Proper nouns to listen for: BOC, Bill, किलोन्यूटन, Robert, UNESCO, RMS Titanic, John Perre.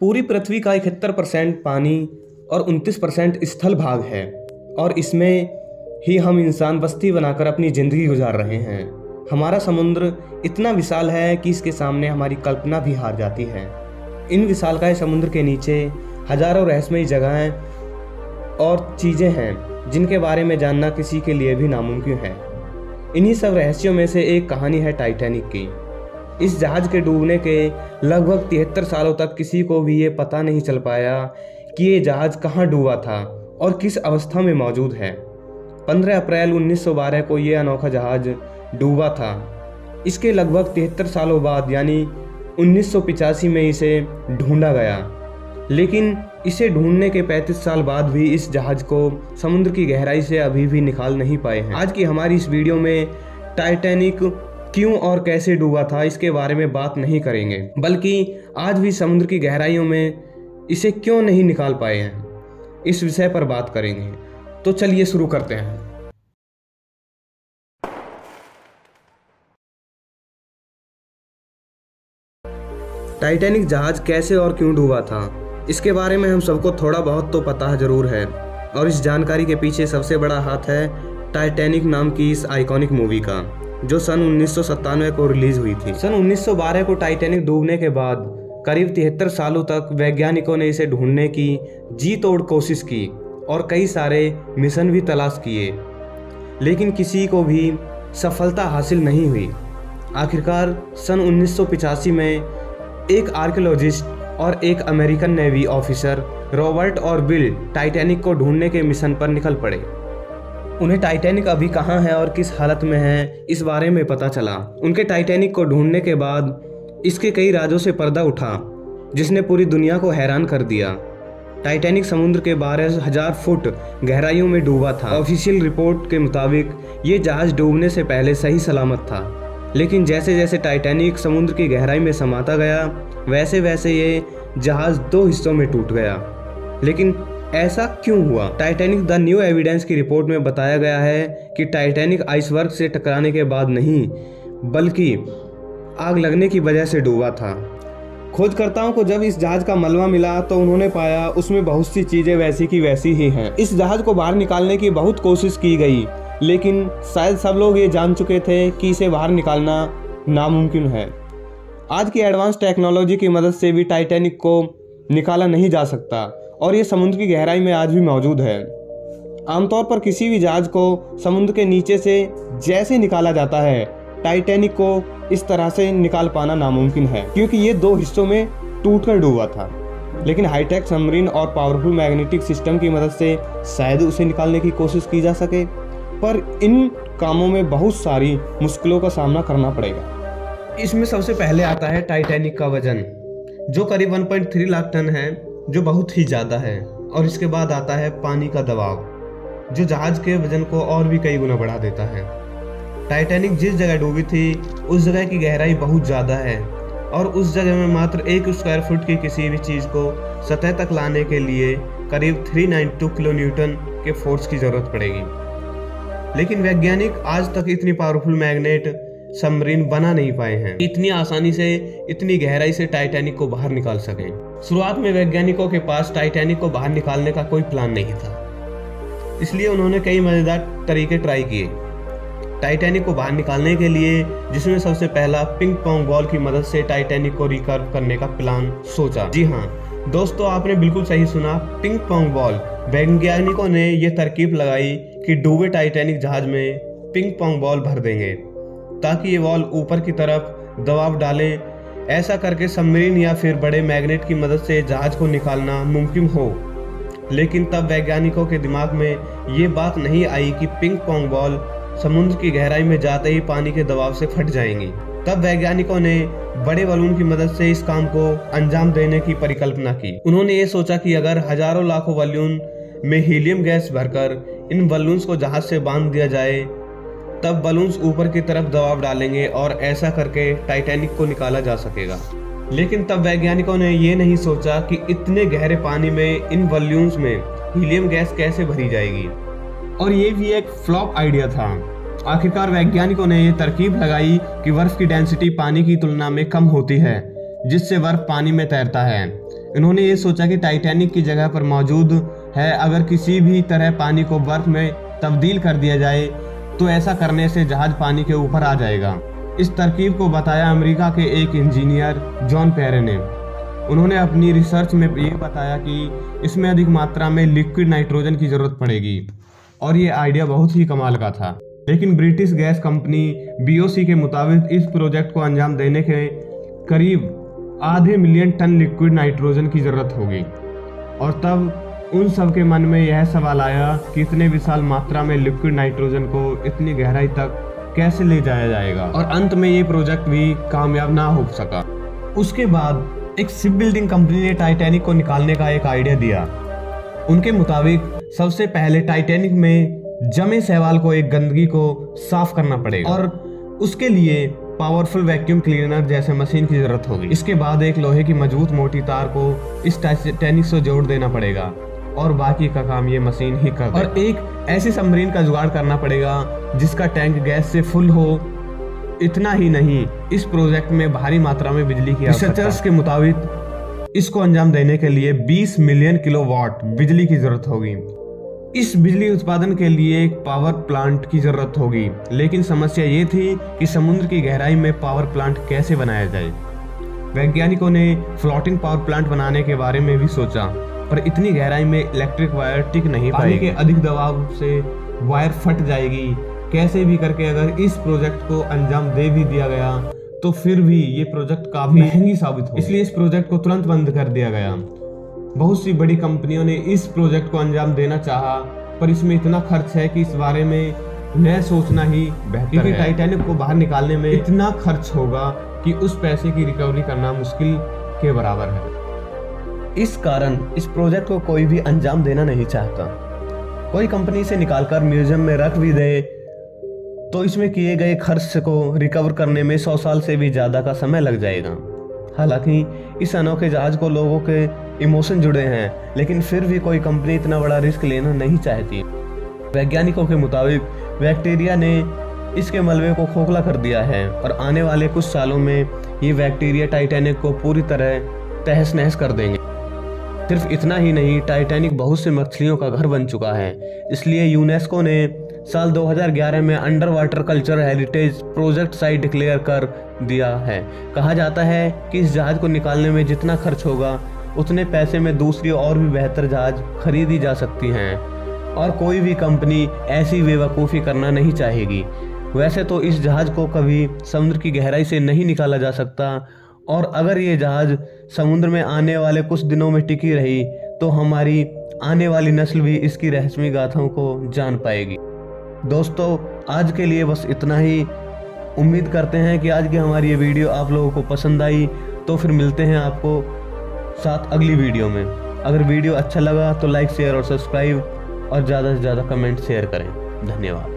पूरी पृथ्वी का 71% पानी और 29% स्थल भाग है और इसमें ही हम इंसान बस्ती बनाकर अपनी ज़िंदगी गुजार रहे हैं। हमारा समुद्र इतना विशाल है कि इसके सामने हमारी कल्पना भी हार जाती है। इन विशालकाय समुद्र के नीचे हजारों रहस्यमयी जगहें और चीज़ें हैं जिनके बारे में जानना किसी के लिए भी नामुमकिन है। इन्हीं सब रहस्यों में से एक कहानी है टाइटैनिक की। इस जहाज़ के डूबने के लगभग 73 सालों तक किसी को भी ये पता नहीं चल पाया कि ये जहाज़ कहाँ डूबा था और किस अवस्था में मौजूद है। 15 अप्रैल 1912 को ये अनोखा जहाज़ डूबा था। इसके लगभग 73 सालों बाद यानी 1985 में इसे ढूंढा गया, लेकिन इसे ढूंढने के 35 साल बाद भी इस जहाज़ को समुद्र की गहराई से अभी भी निकाल नहीं पाए हैं। आज की हमारी इस वीडियो में टाइटैनिक क्यों और कैसे डूबा था इसके बारे में बात नहीं करेंगे, बल्कि आज भी समुद्र की गहराइयों में इसे क्यों नहीं निकाल पाए हैं इस विषय पर बात करेंगे। तो चलिए शुरू करते हैं। टाइटैनिक जहाज कैसे और क्यों डूबा था इसके बारे में हम सबको थोड़ा बहुत तो पता जरूर है और इस जानकारी के पीछे सबसे बड़ा हाथ है टाइटैनिक नाम की इस आइकॉनिक मूवी का, जो सन 1997 को रिलीज हुई थी। सन 1912 को टाइटैनिक डूबने के बाद करीब 73 सालों तक वैज्ञानिकों ने इसे ढूंढने की जी तोड़ कोशिश की और कई सारे मिशन भी तलाश किए, लेकिन किसी को भी सफलता हासिल नहीं हुई। आखिरकार सन 1985 में एक आर्कियोलॉजिस्ट और एक अमेरिकन नेवी ऑफिसर रॉबर्ट और बिल टाइटैनिक को ढूंढने के मिशन पर निकल पड़े। उन्हें टाइटैनिक अभी कहाँ है और किस हालत में है इस बारे में पता चला। उनके टाइटैनिक को ढूंढने के बाद इसके कई राजों से पर्दा उठा, जिसने पूरी दुनिया को हैरान कर दिया। टाइटैनिक समुद्र के 12,000 फुट गहराइयों में डूबा था। ऑफिशियल रिपोर्ट के मुताबिक ये जहाज डूबने से पहले सही सलामत था, लेकिन जैसे जैसे टाइटैनिक समुद्र की गहराई में समाता गया वैसे वैसे ये जहाज 2 हिस्सों में टूट गया। लेकिन ऐसा क्यों हुआ? टाइटैनिक द न्यू एविडेंस की रिपोर्ट में बताया गया है कि टाइटैनिक आइसबर्ग से टकराने के बाद नहीं बल्कि आग लगने की वजह से डूबा था। खोजकर्ताओं को जब इस जहाज का मलबा मिला तो उन्होंने पाया उसमें बहुत सी चीज़ें वैसी की वैसी ही हैं। इस जहाज को बाहर निकालने की बहुत कोशिश की गई, लेकिन शायद सब लोग ये जान चुके थे कि इसे बाहर निकालना नामुमकिन है। आज की एडवांस टेक्नोलॉजी की मदद से भी टाइटैनिक को निकाला नहीं जा सकता और ये समुद्र की गहराई में आज भी मौजूद है। आमतौर पर किसी भी जहाज को समुद्र के नीचे से जैसे निकाला जाता है, टाइटैनिक को इस तरह से निकाल पाना नामुमकिन है, क्योंकि ये 2 हिस्सों में टूटकर डूबा था। लेकिन हाईटेक सबमरीन और पावरफुल मैग्नेटिक सिस्टम की मदद से शायद उसे निकालने की कोशिश की जा सके, पर इन कामों में बहुत सारी मुश्किलों का सामना करना पड़ेगा। इसमें सबसे पहले आता है टाइटैनिक का वजन, जो करीब 1.3 लाख टन है, जो बहुत ही ज़्यादा है। और इसके बाद आता है पानी का दबाव, जो जहाज के वजन को और भी कई गुना बढ़ा देता है। टाइटैनिक जिस जगह डूबी थी उस जगह की गहराई बहुत ज़्यादा है और उस जगह में मात्र 1 स्क्वायर फुट की किसी भी चीज़ को सतह तक लाने के लिए करीब 392 किलोन्यूटन के फोर्स की ज़रूरत पड़ेगी। लेकिन वैज्ञानिक आज तक इतनी पावरफुल मैग्नेट सबमरीन बना नहीं पाए हैं इतनी आसानी से इतनी गहराई से टाइटैनिक को बाहर निकाल सकें। शुरुआत में वैज्ञानिकों के पास टाइटैनिक को बाहर निकालने का कोई प्लान नहीं था, इसलिए उन्होंने कई मज़ेदार तरीके ट्राई किए टाइटैनिक को बाहर निकालने के लिए, जिसमें सबसे पहला पिंग पोंग बॉल की मदद से टाइटैनिक को रिकर्व करने का प्लान सोचा। जी हाँ दोस्तों, आपने बिल्कुल सही सुना, पिंग पोंग बॉल। वैज्ञानिकों ने यह तरकीब लगाई कि डूबे टाइटैनिक जहाज में पिंग पोंग बॉल भर देंगे ताकि ये बॉल ऊपर की तरफ दबाव डाले। ऐसा करके सबमरीन या फिर बड़े मैग्नेट की मदद से जहाज को निकालना मुमकिन हो। लेकिन तब वैज्ञानिकों के दिमाग में ये बात नहीं आई कि पिंग पोंग बॉल समुद्र की गहराई में जाते ही पानी के दबाव से फट जाएंगी। तब वैज्ञानिकों ने बड़े बलून की मदद से इस काम को अंजाम देने की परिकल्पना की। उन्होंने ये सोचा कि अगर हजारों लाखों बलून में हीलियम गैस भरकर इन बलून्स को जहाज से बांध दिया जाए, तब बलून्स ऊपर की तरफ दबाव डालेंगे और ऐसा करके टाइटैनिक को निकाला जा सकेगा। लेकिन तब वैज्ञानिकों ने ये नहीं सोचा कि इतने गहरे पानी में इन बलून्स में हीलियम गैस कैसे भरी जाएगी, और ये भी एक फ्लॉप आइडिया था। आखिरकार वैज्ञानिकों ने यह तरकीब लगाई कि बर्फ की डेंसिटी पानी की तुलना में कम होती है, जिससे बर्फ पानी में तैरता है। इन्होंने ये सोचा कि टाइटैनिक की जगह पर मौजूद है अगर किसी भी तरह पानी को बर्फ में तब्दील कर दिया जाए तो ऐसा करने से जहाज पानी के ऊपर आ जाएगा। इस तरकीब को बताया अमेरिका के एक इंजीनियर जॉन पेरे ने। उन्होंने अपनी रिसर्च में ये बताया कि इसमें अधिक मात्रा में लिक्विड नाइट्रोजन की ज़रूरत पड़ेगी और ये आइडिया बहुत ही कमाल का था। लेकिन ब्रिटिश गैस कंपनी BOC के मुताबिक इस प्रोजेक्ट को अंजाम देने के करीब आधे मिलियन टन लिक्विड नाइट्रोजन की ज़रूरत होगी और तब उन सब के मन में यह सवाल आया कि इतने विशाल मात्रा में लिक्विड नाइट्रोजन को इतनी गहराई तक कैसे ले जाया जाएगा और अंत में ये प्रोजेक्ट भी कामयाब ना हो सका। उसके बाद एक शिप बिल्डिंग कंपनी ने टाइटैनिक को निकालने का एक आइडिया दिया। उनके मुताबिक सबसे पहले टाइटैनिक में जमे शैवाल को एक गंदगी को साफ करना पड़ेगा और उसके लिए पावरफुल वैक्यूम क्लीनर जैसे मशीन की जरूरत होगी। इसके बाद एक लोहे की मजबूत मोटी तार को इस टाइटैनिक से जोड़ देना पड़ेगा और बाकी का काम ये मशीन ही कर और एक ऐसी सबमरीन का जुगाड़ करना पड़ेगा जिसका टैंक गैस से फुल हो। इतना ही नहीं, इस प्रोजेक्ट में भारी मात्रा में बिजली की रिसर्चर्स के मुताबिक इसको अंजाम देने के लिए 20 मिलियन किलोवाट बिजली की जरूरत होगी। इस बिजली उत्पादन के लिए एक पावर प्लांट की जरूरत होगी, लेकिन समस्या ये थी कि समुद्र की गहराई में पावर प्लांट कैसे बनाया जाए। वैज्ञानिकों ने फ्लोटिंग पावर प्लांट बनाने के बारे में भी सोचा पर इतनी गहराई में इलेक्ट्रिक वायर टिक नहीं पाएगी, पानी के अधिक दबाव से वायर फट जाएगी। कैसे भी करके अगर इस प्रोजेक्ट को अंजाम दे भी दिया गया तो फिर भी ये प्रोजेक्ट काफी महंगी साबित हो, इसलिए इस प्रोजेक्ट को तुरंत बंद कर दिया गया। बहुत सी बड़ी कंपनियों ने इस प्रोजेक्ट को अंजाम देना चाहा पर इसमें इतना खर्च है कि इस बारे में न सोचना ही बेहतर है। टाइटैनिक को बाहर निकालने में इतना खर्च होगा कि उस पैसे की रिकवरी करना मुश्किल के बराबर है। इस कारण इस प्रोजेक्ट को कोई भी अंजाम देना नहीं चाहता। कोई कंपनी से निकालकर म्यूजियम में रख भी दे तो इसमें किए गए खर्च को रिकवर करने में 100 साल से भी ज़्यादा का समय लग जाएगा। हालांकि इस अनोखे जहाज को लोगों के इमोशन जुड़े हैं, लेकिन फिर भी कोई कंपनी इतना बड़ा रिस्क लेना नहीं चाहती। वैज्ञानिकों के मुताबिक बैक्टीरिया ने इसके मलबे को खोखला कर दिया है और आने वाले कुछ सालों में ये बैक्टीरिया टाइटैनिक को पूरी तरह तहस नहस कर देंगे। सिर्फ इतना ही नहीं, टाइटैनिक बहुत से मछलियों का घर बन चुका है, इसलिए यूनेस्को ने साल 2011 में under water culture heritage project site declare कर दिया है। कहा जाता है कि इस जहाज़ को निकालने में जितना खर्च होगा उतने पैसे में दूसरी और भी बेहतर जहाज खरीदी जा सकती हैं और कोई भी कंपनी ऐसी बेवकूफ़ी करना नहीं चाहेगी। वैसे तो इस जहाज़ को कभी समुद्र की गहराई से नहीं निकाला जा सकता और अगर ये जहाज़ समुद्र में आने वाले कुछ दिनों में टिकी रही तो हमारी आने वाली नस्ल भी इसकी रहस्यमयी गाथाओं को जान पाएगी। दोस्तों, आज के लिए बस इतना ही। उम्मीद करते हैं कि आज की हमारी ये वीडियो आप लोगों को पसंद आई। तो फिर मिलते हैं आपको साथ अगली वीडियो में। अगर वीडियो अच्छा लगा तो लाइक, शेयर और सब्सक्राइब और ज़्यादा से ज़्यादा कमेंट शेयर करें। धन्यवाद।